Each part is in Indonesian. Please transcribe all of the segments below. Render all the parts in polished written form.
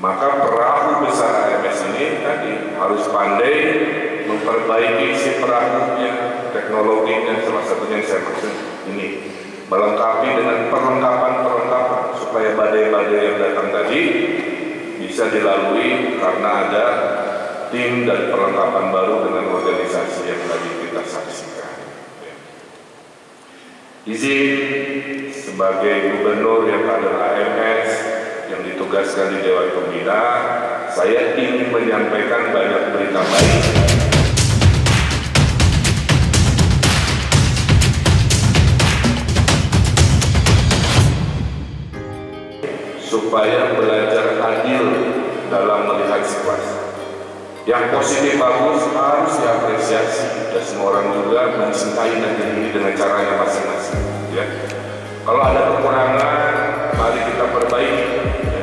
Maka perahu besar AMS ini tadi harus pandai memperbaiki si perahunya, teknologinya, salah satunya yang saya maksud ini, melengkapi dengan perlengkapan-perlengkapan supaya badai-badai yang datang tadi bisa dilalui karena ada tim dan perlengkapan baru dengan organisasi yang tadi kita saksikan. Izin sebagai gubernur yang kader AMS yang ditugaskan di Dewan Pembina, saya ingin menyampaikan banyak berita baik. Supaya belajar adil dalam melihat situasi. Yang positif bagus harus diapresiasi dan semua orang juga mencintai negeri ini dengan caranya masing-masing. Ya. Kalau ada kekurangan, mari kita perbaiki. Ya.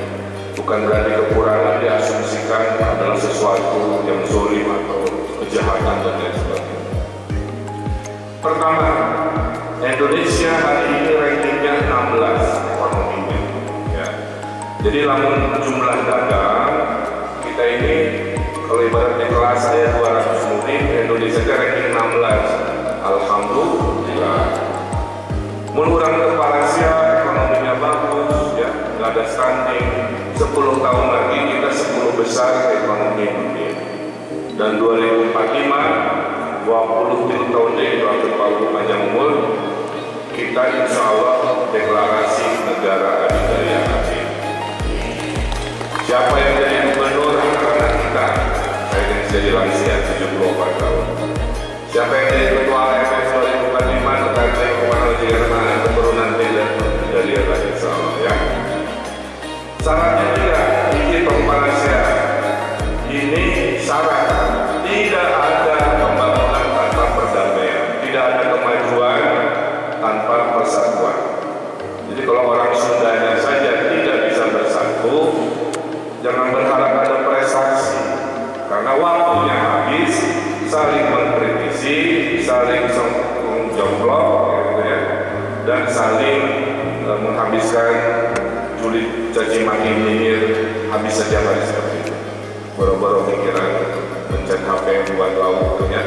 Bukan berarti kekurangan diasumsikan adalah sesuatu yang zolim atau kejahatan dan lain sebagainya. Pertama, Indonesia hari ini rankingnya 16 ekonominya. Ya. Jadi lamun jumlah dagang kita ini kalau ibaratnya kelas saya 200 murid, Indonesia itu ranking 16. Alhamdulillah. Menurang kepala siapa ekonominya bagus, ya, nggak ada stunting. 10 tahun lagi kita 10 besar ekonomi dunia. Dan 2045, 20 tahun dari waktu Pak panjang umur, kita insya Allah deklarasi negara adidaya adil. Siapa yang jadi gubernur? Karena kita. Saya ingin jadi lansia 74 tahun. Siapa yang jadi ketua AMS 2045? Karena saya kemarin di karena keturunan tidak dari atas insya Allah ya. Syaratnya juga, izin pembangunan ini syarat tidak ada pembangunan tanpa perdamaian, tidak ada kemajuan tanpa persatuan. Jadi kalau orang Sundanya saja tidak bisa bersatu, jangan berharap ada prestasi, karena waktunya habis, saling mengkritisi, saling menjomplok, gitu ya, dan saling menghabiskan julid caci maki nyinyir habis saja hari seperti itu. Boro-boro pikiran mencet HP yang buat laut ya.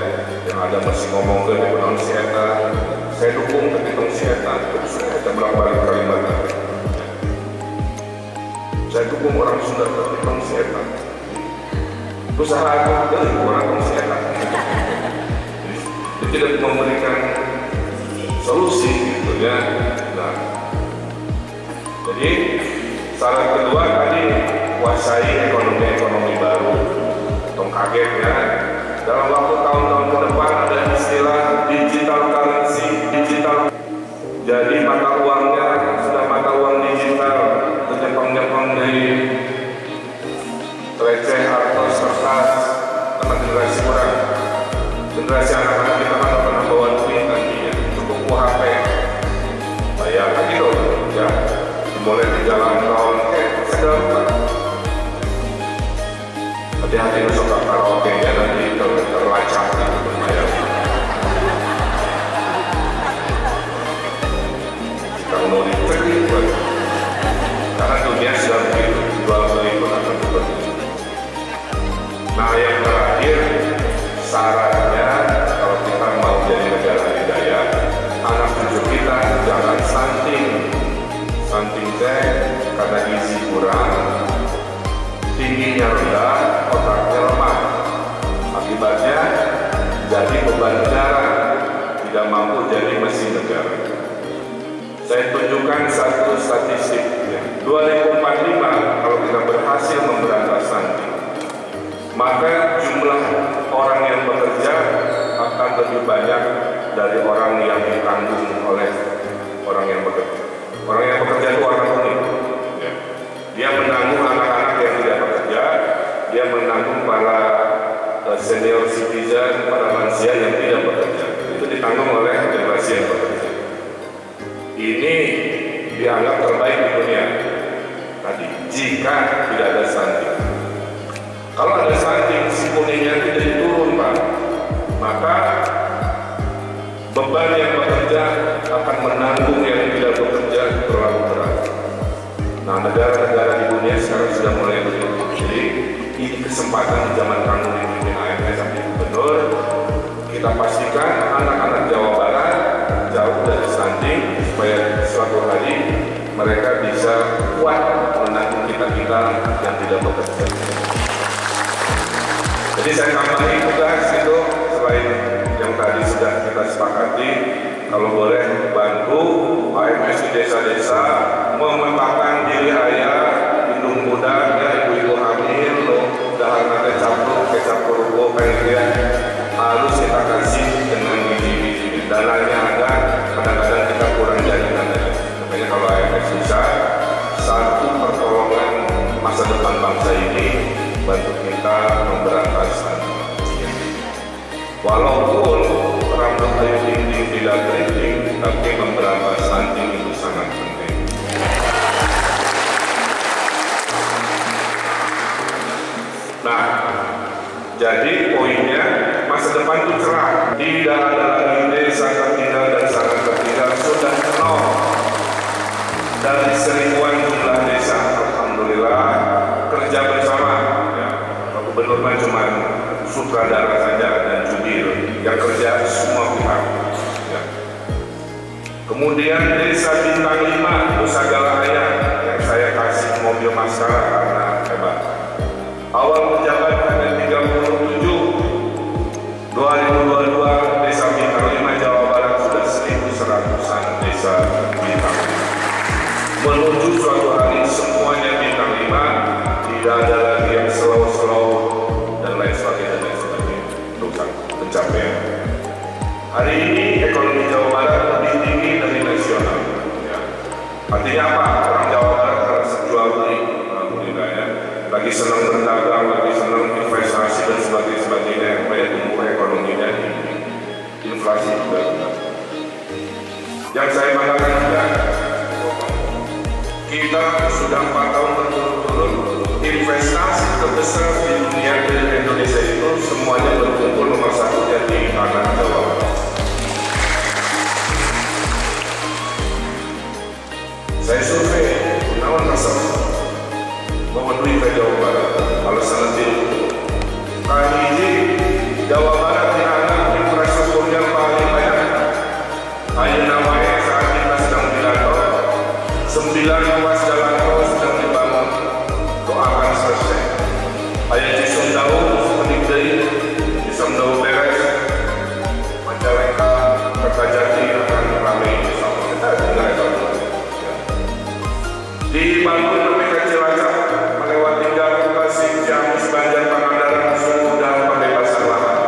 Yang ada masih ngomong ke ekonomi si eta. Saya dukung terhitung si eta. Terus kita berapa Kalimantan. Saya dukung orang Sunda terhitung si eta. Usaha aku dari orang si eta. Jadi tidak memberikan solusi gitu ya. Nah, jadi syarat kedua tadi kuasai ekonomi baru. Tong kaget ya. Dalam waktu tahun-tahun ke depan ada istilah digital currency, digital. Jadi mata uangnya sudah mata uang digital, nyepeng-nyepeng di receh atau kertas anak generasi kurang. Generasi anak-anak kita kan pernah bawa duit nantinya, cukup HP. Bayar lagi dong, ya. Boleh di jalan tahun sedang hati-hati besok karaoke ya nanti terlacak gitu berbayar kalau mau dicek karena dunia sudah begitu jual beli pun akan seperti itu. Nah yang terakhir syaratnya kalau kita mau jadi negara adidaya anak cucu kita jangan santing. Santing teh karena gizi kurang, tingginya rendah, otaknya lemah. Akibatnya jadi beban negara, tidak mampu jadi mesin negara. Saya tunjukkan satu statistik. 2045 kalau kita berhasil memberantas santing, maka jumlah orang yang bekerja akan lebih banyak dari orang yang ditanggung oleh orang yang bekerja. Orang yang bekerja itu orang unik. Dia menanggung anak-anak yang tidak bekerja, dia menanggung para senior citizen, para lansia yang tidak bekerja. Itu ditanggung oleh generasi yang bekerja. Ini dianggap terbaik di dunia. Tadi jika tidak ada stunting. Kalau ada stunting, si kuningnya tidak diturun, Pak. Maka beban yang bekerja akan menanggung yang tidak bekerja terlalu berat. Nah, negara-negara di dunia sekarang sudah mulai begitu. kesempatan di zaman kamu memimpin AMS sebagai gubernur, kita pastikan anak-anak Jawa Barat jauh dari sanding supaya suatu hari mereka bisa kuat menanggung kita-kita yang tidak bekerja. Jadi saya tambahin tugas itu selain yang tadi sudah kita sepakati, kalau boleh bantu AMS di desa-desa memetakan diri ayah, indung muda, ya ibu-ibu hamil, loh, dahan kecap kurung, pengen harus kita kasih dengan biji-biji. Dananya ada, kadang-kadang kita kurang jaringan. Makanya kalau AMS bisa, satu pertolongan masa depan bangsa ini bantu kita memberantas stunting. Walaupun rambut kayu dinding tidak keriting, tapi memberantas stunting itu sangat penting. Nah, jadi poinnya masa depan itu cerah. Tidak ada lagi desa tertinggal dan sangat tertinggal, sudah nol. Dari seribuan jumlah desa, alhamdulillah kerja bersama. Gubernur cuma sutradara saja dan jubir yang kerja semua pihak. Ya. Kemudian desa bintang 5 Nusagala Ayah yang saya kasih mobil masyarakat karena hebat. Awal menjabat ada 37, 2022 desa bintang 5 Jawa Barat sudah 1.100-an desa bintang 5. Menuju suatu hari semuanya bintang 5, tidak ada lagi yang slow-slow dan lain sebagainya untuk pencapaian. Hari ini ekonomi Jawa Barat lebih tinggi dari nasional. Ya. Artinya apa? Orang Jawa Barat harus jual beli, alhamdulillah ya. Lagi senang berdagang, lagi senang investasi dan sebagainya yang banyak tumbuh ekonominya. Inflasi juga. Yang saya katakan juga, kita sudah 4 tahun berturut-turut investasi terbesar di dunia dari Indonesia itu semuanya berkumpul nomor 1 jadi tanah Jawa. Saya survei Gunawan Kasem memenuhi ke Jawa Barat kalau sangat diri kali ini Jawa Barat di anak infrastrukturnya paling banyak. Ayo namanya saat kita sedang dilato 9 ruas jalan tol sedang dibangun, doakan selesai. Ayah Cisumdau, Semenikdei, Cisumdau beres, Majalengka, Kertajati akan ramai sama kita tinggal itu. Dibangun lebih kecil aja, melewati Garut, Tasik, Ciamis, Banjar, Pangandaran, Sumut dan pembebasan lahan.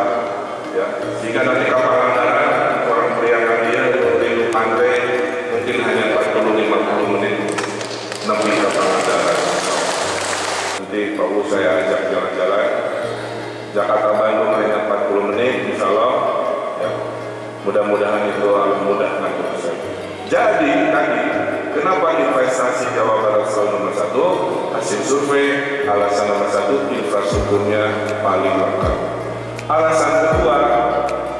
Ya, sehingga nanti kapal Pangandaran orang Priangan dia dari pantai mungkin hanya 40-50 menit namun ke Pangandaran. Nanti perlu saya ajak jalan-jalan Jakarta-Bandung hanya 40 menit insya Allah ya. Mudah-mudahan itu mudah nanti. Jadi tadi kenapa investasi Jawa Barat selalu nomor 1? Hasil survei alasan nomor 1 infrastrukturnya paling lengkap. Alasan kedua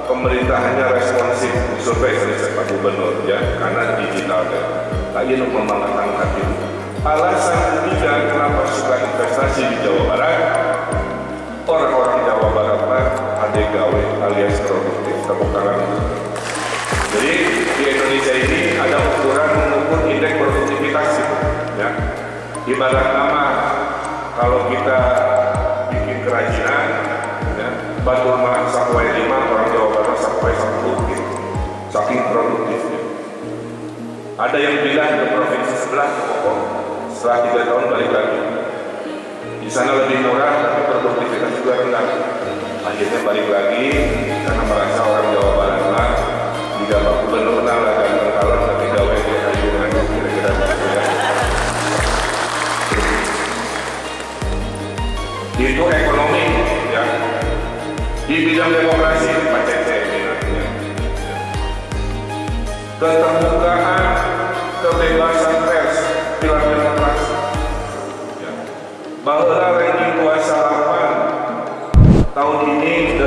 pemerintahannya responsif, survei riset Pak Gubernur ya, karena digitalnya. Lagi mengembangkan KTP. Alasan ketiga kenapa suka investasi di Jawa Barat, orang-orang Jawa Barat adegawe alias produktif, tepuk tangan. Jadi di Indonesia ini ada ukuran mengukur indeks produktivitas itu, ya. Ibarat nama kalau kita bikin kerajinan, ya, batu rumah sampai 5 orang Jawa Barat sampai 10 gitu. Saking produktifnya. Ada yang pindah ke provinsi sebelah ke Bogor, setelah 3 tahun balik lagi. Di sana lebih murah tapi produktivitas juga rendah. Akhirnya balik lagi karena merasa orang Jawa Barat lah tidak mampu benar-benar akan berkalah tapi gawe di ayunan kira-kira begitu ya. Itu ekonomi ya. Di bidang demokrasi macet minatnya. Keterbukaan, kebebasan pers, pilar demokrasi. Bahwa ranking 28 tahun ini